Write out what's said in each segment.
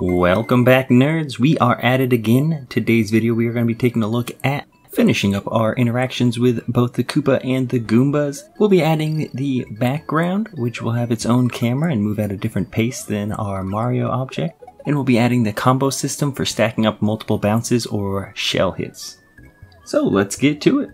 Welcome back, nerds. We are at it again. Today's video we are going to be taking a look at finishing up our interactions with both the Koopa and the Goombas. We'll be adding the background, which will have its own camera and move at a different pace than our Mario object. And we'll be adding the combo system for stacking up multiple bounces or shell hits. So let's get to it.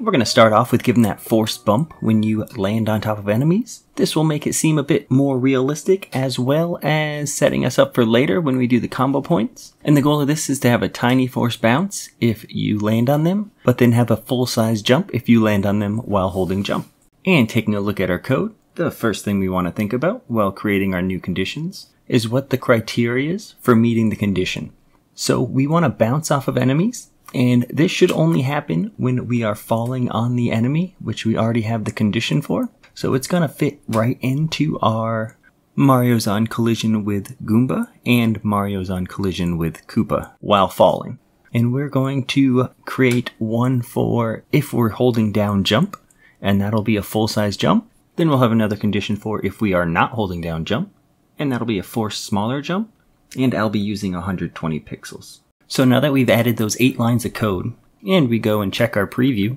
We're going to start off with giving that forced bump when you land on top of enemies. This will make it seem a bit more realistic, as well as setting us up for later when we do the combo points. And the goal of this is to have a tiny force bounce if you land on them, but then have a full-size jump if you land on them while holding jump. And taking a look at our code, the first thing we want to think about while creating our new conditions is what the criteria is for meeting the condition. So we want to bounce off of enemies. And this should only happen when we are falling on the enemy, which we already have the condition for. So it's going to fit right into our Mario's on collision with Goomba and Mario's on collision with Koopa while falling. And we're going to create one for if we're holding down jump, and that'll be a full-size jump. Then we'll have another condition for if we are not holding down jump, and that'll be a forced smaller jump. And I'll be using 120 pixels. So now that we've added those 8 lines of code, and we go and check our preview,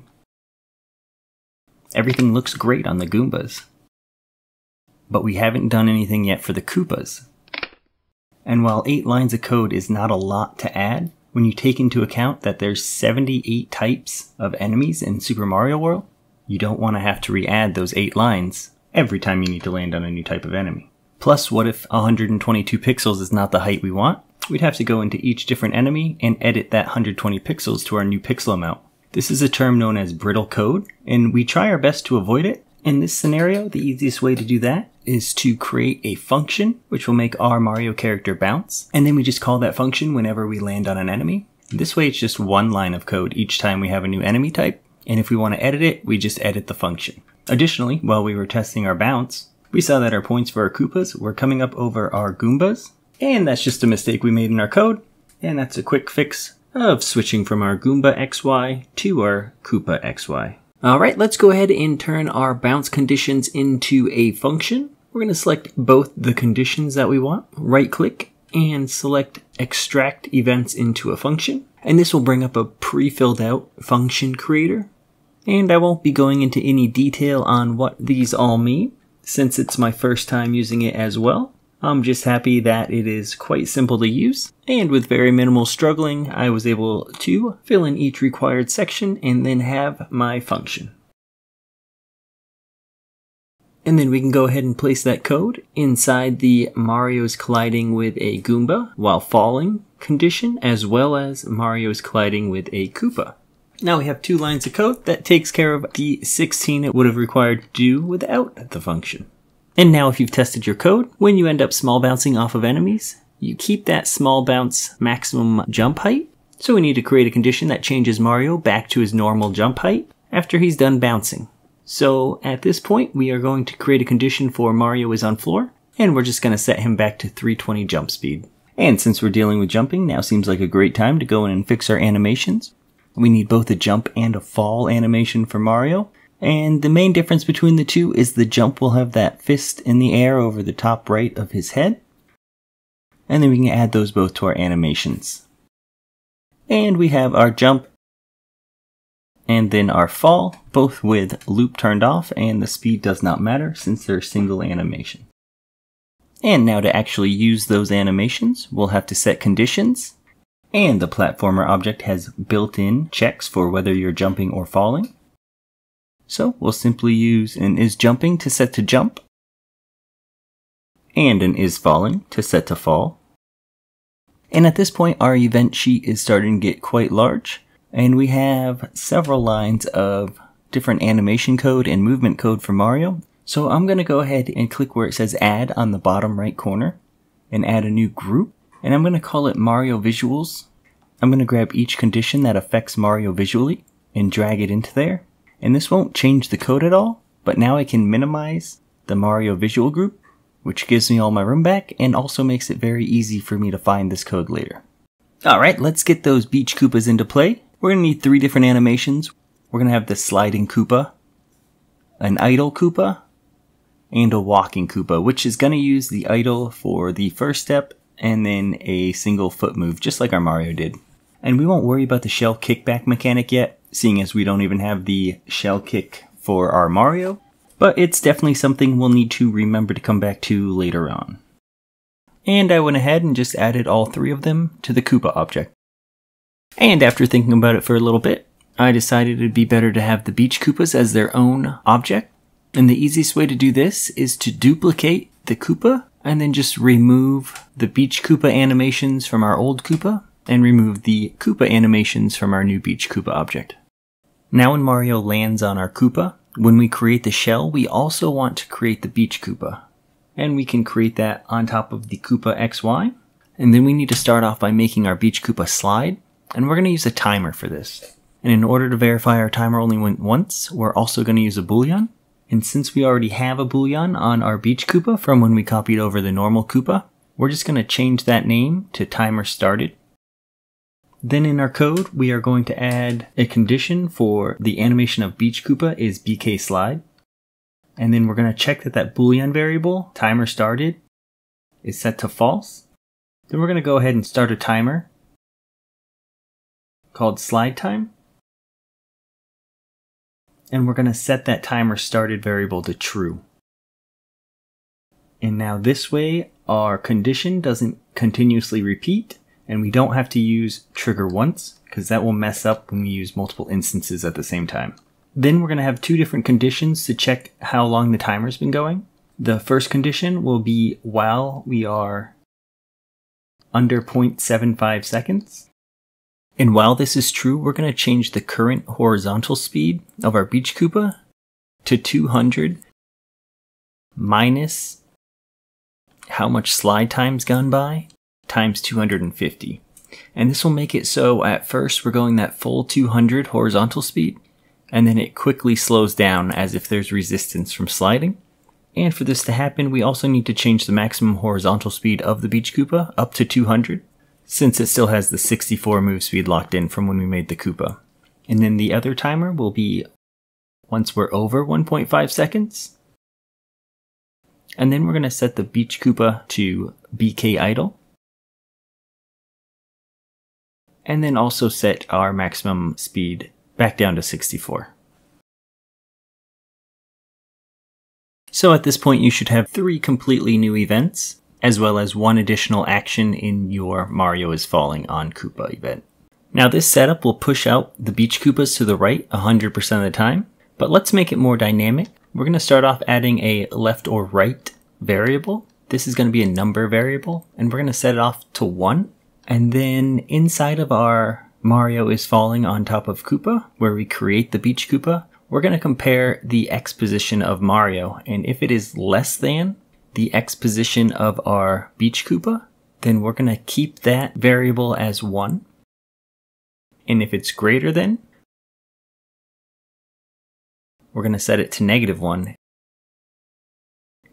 everything looks great on the Goombas. But we haven't done anything yet for the Koopas. And while 8 lines of code is not a lot to add, when you take into account that there's 78 types of enemies in Super Mario World, you don't want to have to re-add those 8 lines every time you need to land on a new type of enemy. Plus, what if 122 pixels is not the height we want? We'd have to go into each different enemy and edit that 120 pixels to our new pixel amount. This is a term known as brittle code, and we try our best to avoid it. In this scenario, the easiest way to do that is to create a function, which will make our Mario character bounce, and then we just call that function whenever we land on an enemy. This way it's just one line of code each time we have a new enemy type, and if we want to edit it, we just edit the function. Additionally, while we were testing our bounce, we saw that our points for our Koopas were coming up over our Goombas, and that's just a mistake we made in our code, and that's a quick fix of switching from our Goomba XY to our Koopa XY. Alright, let's go ahead and turn our bounce conditions into a function. We're going to select both the conditions that we want, right click, and select extract events into a function. And this will bring up a pre-filled out function creator. And I won't be going into any detail on what these all mean, since it's my first time using it as well. I'm just happy that it is quite simple to use, and with very minimal struggling, I was able to fill in each required section and then have my function. And then we can go ahead and place that code inside the Mario's colliding with a Goomba while falling condition, as well as Mario's colliding with a Koopa. Now we have 2 lines of code that takes care of the 16 it would have required to do without the function. And now if you've tested your code, when you end up small bouncing off of enemies, you keep that small bounce maximum jump height. So we need to create a condition that changes Mario back to his normal jump height after he's done bouncing. So at this point, we are going to create a condition for Mario is on floor, and we're just going to set him back to 320 jump speed. And since we're dealing with jumping, now seems like a great time to go in and fix our animations. We need both a jump and a fall animation for Mario. And the main difference between the two is the jump will have that fist in the air over the top right of his head. And then we can add those both to our animations. And we have our jump and then our fall, both with loop turned off, and the speed does not matter since they're single animation. And now to actually use those animations, we'll have to set conditions. And the platformer object has built-in checks for whether you're jumping or falling. So we'll simply use an isJumping to set to jump, and an isFalling to set to fall. And at this point our event sheet is starting to get quite large, and we have several lines of different animation code and movement code for Mario. So I'm going to go ahead and click where it says add on the bottom right corner, and add a new group, and I'm going to call it Mario Visuals. I'm going to grab each condition that affects Mario visually, and drag it into there. And this won't change the code at all, but now I can minimize the Mario visual group, which gives me all my room back and also makes it very easy for me to find this code later. Alright, let's get those Beach Koopas into play. We're going to need 3 different animations. We're going to have the sliding Koopa, an idle Koopa, and a walking Koopa, which is going to use the idle for the first step and then a single foot move, just like our Mario did. And we won't worry about the shell kickback mechanic yet, seeing as we don't even have the shell kick for our Mario, but it's definitely something we'll need to remember to come back to later on. And I went ahead and just added all three of them to the Koopa object. And after thinking about it for a little bit, I decided it'd be better to have the Beach Koopas as their own object. And the easiest way to do this is to duplicate the Koopa and then just remove the Beach Koopa animations from our old Koopa and remove the Koopa animations from our new Beach Koopa object. Now when Mario lands on our Koopa, when we create the shell, we also want to create the Beach Koopa. And we can create that on top of the Koopa XY. And then we need to start off by making our Beach Koopa slide. And we're going to use a timer for this. And in order to verify our timer only went once, we're also going to use a boolean. And since we already have a boolean on our Beach Koopa from when we copied over the normal Koopa, we're just going to change that name to timer started. Then in our code, we are going to add a condition for the animation of Beach Koopa is BK slide. And then we're going to check that that boolean variable, timer started, is set to false. Then we're going to go ahead and start a timer called slide time. And we're going to set that timer started variable to true. And now this way our condition doesn't continuously repeat and we don't have to use trigger once because that will mess up when we use multiple instances at the same time. Then we're going to have two different conditions to check how long the timer's been going. The first condition will be while we are under 0.75 seconds. And while this is true, we're going to change the current horizontal speed of our Beach Koopa to 200 minus how much slide time's gone by times 250. And this will make it so at first we're going that full 200 horizontal speed, and then it quickly slows down as if there's resistance from sliding. And for this to happen, we also need to change the maximum horizontal speed of the Beach Koopa up to 200. Since it still has the 64 move speed locked in from when we made the Koopa. And then the other timer will be once we're over 1.5 seconds. And then we're going to set the Beach Koopa to BK idle. And then also set our maximum speed back down to 64. So at this point you should have three completely new events, as well as one additional action in your Mario is Falling on Koopa event. Now this setup will push out the Beach Koopas to the right 100% of the time, but let's make it more dynamic. We're going to start off adding a left or right variable. This is going to be a number variable, and we're going to set it off to 1. And then inside of our Mario is Falling on top of Koopa, where we create the Beach Koopa, we're going to compare the X position of Mario, and if it is less than the X position of our Beach Koopa, then we're going to keep that variable as 1. And if it's greater than, we're going to set it to -1.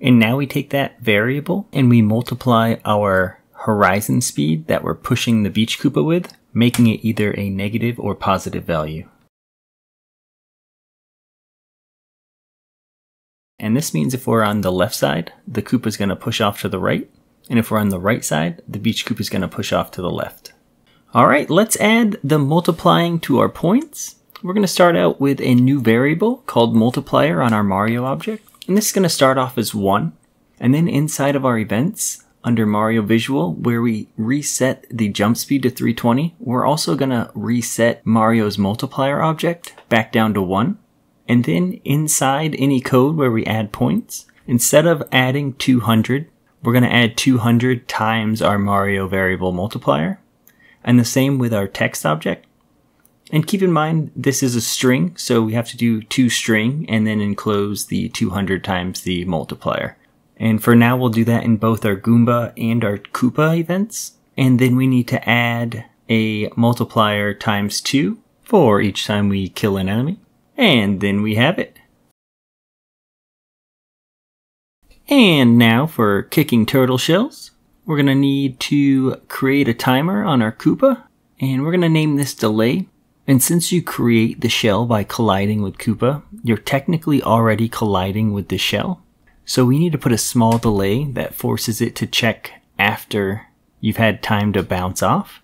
And now we take that variable and we multiply our horizon speed that we're pushing the Beach Koopa with, making it either a negative or positive value. And this means if we're on the left side, the Koopa is going to push off to the right. And if we're on the right side, the Beach Koopa is going to push off to the left. All right, let's add the multiplying to our points. We're going to start out with a new variable called multiplier on our Mario object. And this is going to start off as 1. And then inside of our events, under Mario Visual, where we reset the jump speed to 320, we're also going to reset Mario's multiplier object back down to 1. And then inside any code where we add points, instead of adding 200, we're going to add 200 times our Mario variable multiplier. And the same with our text object. And keep in mind, this is a string, so we have to do toString and then enclose the 200 times the multiplier. And for now, we'll do that in both our Goomba and our Koopa events. And then we need to add a multiplier times 2 for each time we kill an enemy. And then we have it. And now for kicking turtle shells, we're going to need to create a timer on our Koopa. And we're going to name this delay. And since you create the shell by colliding with Koopa, you're technically already colliding with the shell. So we need to put a small delay that forces it to check after you've had time to bounce off.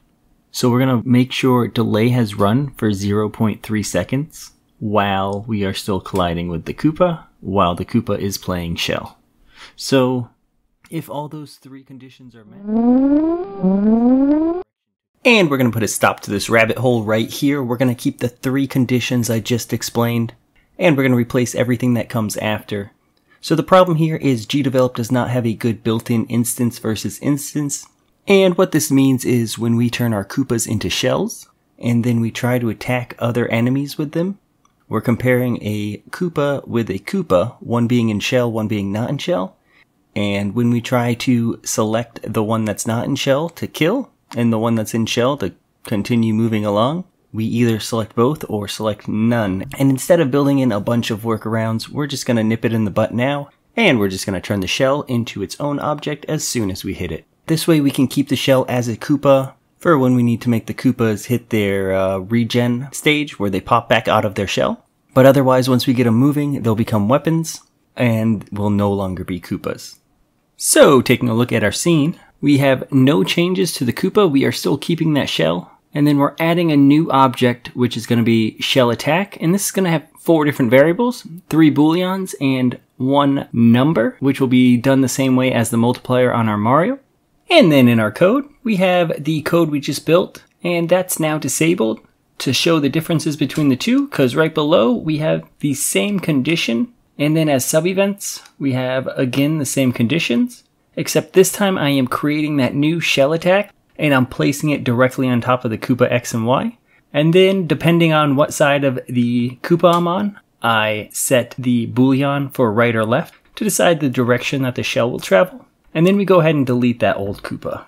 So we're going to make sure delay has run for 0.3 seconds while we are still colliding with the Koopa, while the Koopa is playing shell. So if all those three conditions are met... And we're going to put a stop to this rabbit hole right here. We're going to keep the three conditions I just explained, and we're going to replace everything that comes after. So the problem here is GDevelop does not have a good built-in instance versus instance. And what this means is when we turn our Koopas into shells, and then we try to attack other enemies with them, we're comparing a Koopa with a Koopa, one being in shell, one being not in shell. And when we try to select the one that's not in shell to kill, and the one that's in shell to continue moving along, we either select both or select none. And instead of building in a bunch of workarounds, we're just going to nip it in the butt now, and we're just going to turn the shell into its own object as soon as we hit it. This way we can keep the shell as a Koopa for when we need to make the Koopas hit their regen stage where they pop back out of their shell. But otherwise, once we get them moving, they'll become weapons and will no longer be Koopas. So taking a look at our scene, we have no changes to the Koopa. We are still keeping that shell. And then we're adding a new object, which is going to be shell attack. And this is going to have four different variables, three booleans, and one number, which will be done the same way as the multiplier on our Mario. And then in our code, we have the code we just built, and that's now disabled to show the differences between the two, because right below we have the same condition. And then as sub-events, we have again the same conditions, except this time I am creating that new shell attack, and I'm placing it directly on top of the Koopa X and Y. And then depending on what side of the Koopa I'm on, I set the boolean for right or left to decide the direction that the shell will travel. And then we go ahead and delete that old Koopa.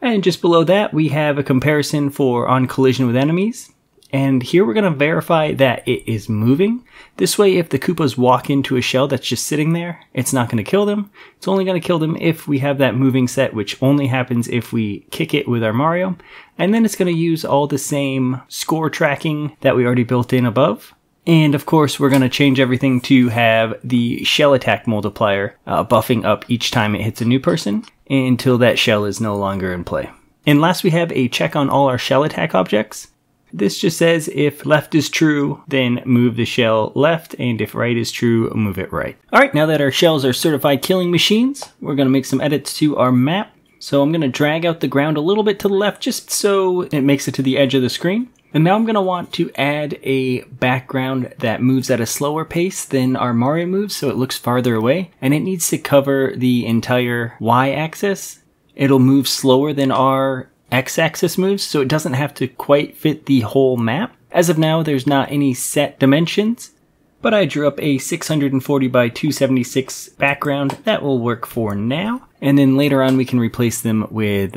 And just below that, we have a comparison for on collision with enemies. And here we're going to verify that it is moving. This way, if the Koopas walk into a shell that's just sitting there, it's not going to kill them. It's only going to kill them if we have that moving set, which only happens if we kick it with our Mario. And then it's going to use all the same score tracking that we already built in above. And of course, we're going to change everything to have the shell attack multiplier buffing up each time it hits a new person until that shell is no longer in play. And last, we have a check on all our shell attack objects. This just says if left is true, then move the shell left, and if right is true, move it right. All right, now that our shells are certified killing machines, we're going to make some edits to our map. So I'm going to drag out the ground a little bit to the left just so it makes it to the edge of the screen. And now I'm going to want to add a background that moves at a slower pace than our Mario moves, so it looks farther away, and it needs to cover the entire y-axis. It'll move slower than our x-axis moves, so it doesn't have to quite fit the whole map. As of now, there's not any set dimensions, but I drew up a 640 by 276 background that will work for now, and then later on we can replace them with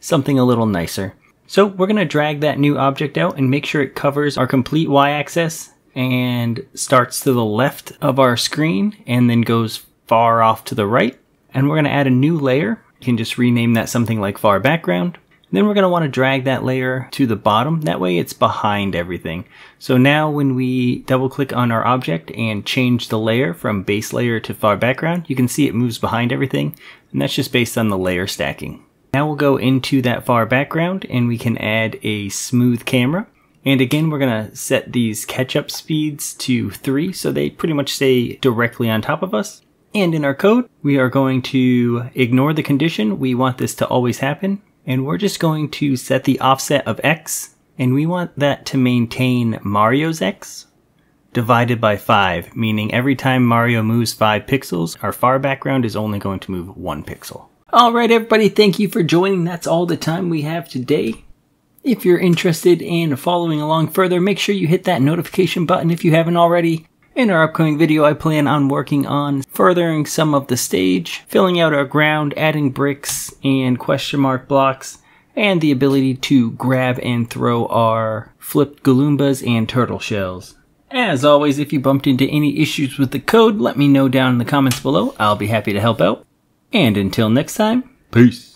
something a little nicer. So we're going to drag that new object out and make sure it covers our complete y-axis and starts to the left of our screen and then goes far off to the right. And we're going to add a new layer. You can just rename that something like far background. And then we're going to want to drag that layer to the bottom. That way it's behind everything. So now when we double click on our object and change the layer from base layer to far background, you can see it moves behind everything. And that's just based on the layer stacking. Now we'll go into that far background and we can add a smooth camera. And again, we're going to set these catch-up speeds to 3, so they pretty much stay directly on top of us. And in our code, we are going to ignore the condition. We want this to always happen. And we're just going to set the offset of X. And we want that to maintain Mario's X divided by 5, meaning every time Mario moves 5 pixels, our far background is only going to move 1 pixel. All right, everybody, thank you for joining. That's all the time we have today. If you're interested in following along further, make sure you hit that notification button if you haven't already. In our upcoming video, I plan on working on furthering some of the stage, filling out our ground, adding bricks and question mark blocks, and the ability to grab and throw our flipped Galoombas and turtle shells. As always, if you bumped into any issues with the code, let me know down in the comments below. I'll be happy to help out. And until next time, peace.